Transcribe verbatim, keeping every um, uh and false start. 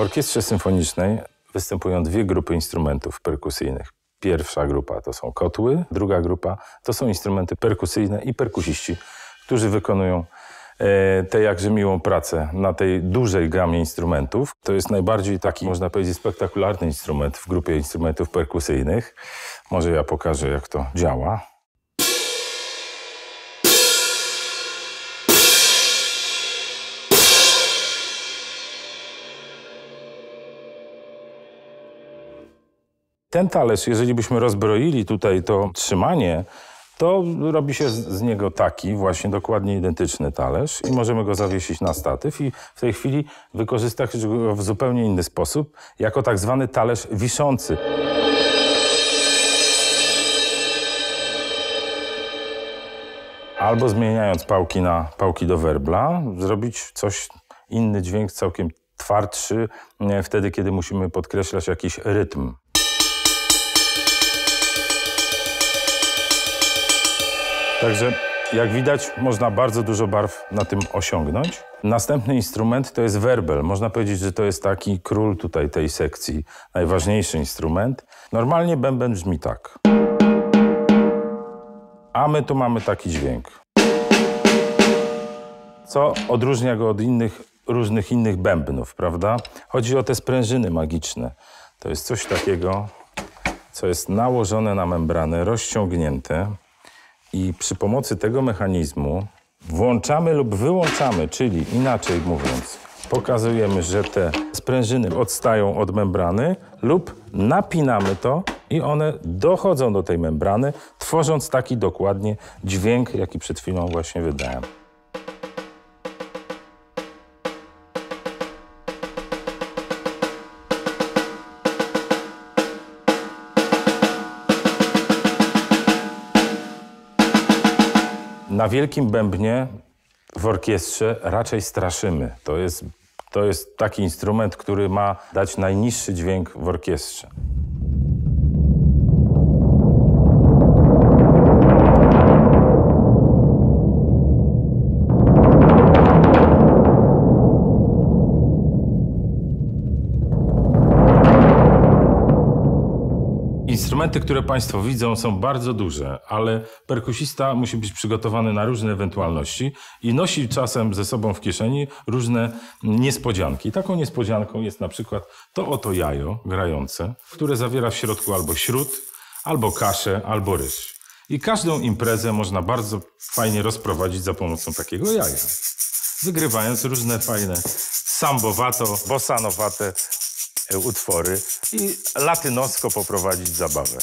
orkiestrze symfonicznej występują dwie grupy instrumentów perkusyjnych. Pierwsza grupa to są kotły, druga grupa to są instrumenty perkusyjne i perkusiści, którzy wykonują tę jakże miłą pracę na tej dużej gamie instrumentów. To jest najbardziej taki, można powiedzieć, spektakularny instrument w grupie instrumentów perkusyjnych. Może ja pokażę, jak to działa. Ten talerz, jeżeli byśmy rozbroili tutaj to trzymanie, to robi się z niego taki właśnie dokładnie identyczny talerz i możemy go zawiesić na statyw i w tej chwili wykorzystać go w zupełnie inny sposób, jako tak zwany talerz wiszący. Albo zmieniając pałki na pałki do werbla, zrobić coś, inny dźwięk całkiem twardszy, wtedy kiedy musimy podkreślać jakiś rytm. Także, jak widać, można bardzo dużo barw na tym osiągnąć. Następny instrument to jest werbel. Można powiedzieć, że to jest taki król tutaj tej sekcji, najważniejszy instrument. Normalnie bęben brzmi tak. A my tu mamy taki dźwięk. Co odróżnia go od innych, różnych innych bębnów, prawda? Chodzi o te sprężyny magiczne. To jest coś takiego, co jest nałożone na membranę, rozciągnięte. I przy pomocy tego mechanizmu włączamy lub wyłączamy, czyli inaczej mówiąc, pokazujemy, że te sprężyny odstają od membrany lub napinamy to i one dochodzą do tej membrany, tworząc taki dokładnie dźwięk, jaki przed chwilą właśnie wydałem. Na wielkim bębnie w orkiestrze raczej straszymy. To jest, to jest taki instrument, który ma dać najniższy dźwięk w orkiestrze. Instrumenty, które Państwo widzą, są bardzo duże, ale perkusista musi być przygotowany na różne ewentualności i nosi czasem ze sobą w kieszeni różne niespodzianki. Taką niespodzianką jest na przykład to oto jajo grające, które zawiera w środku albo śrut, albo kaszę, albo ryż. I każdą imprezę można bardzo fajnie rozprowadzić za pomocą takiego jaja, wygrywając różne fajne sambowato, bosanowate utwory i latynosko poprowadzić zabawę.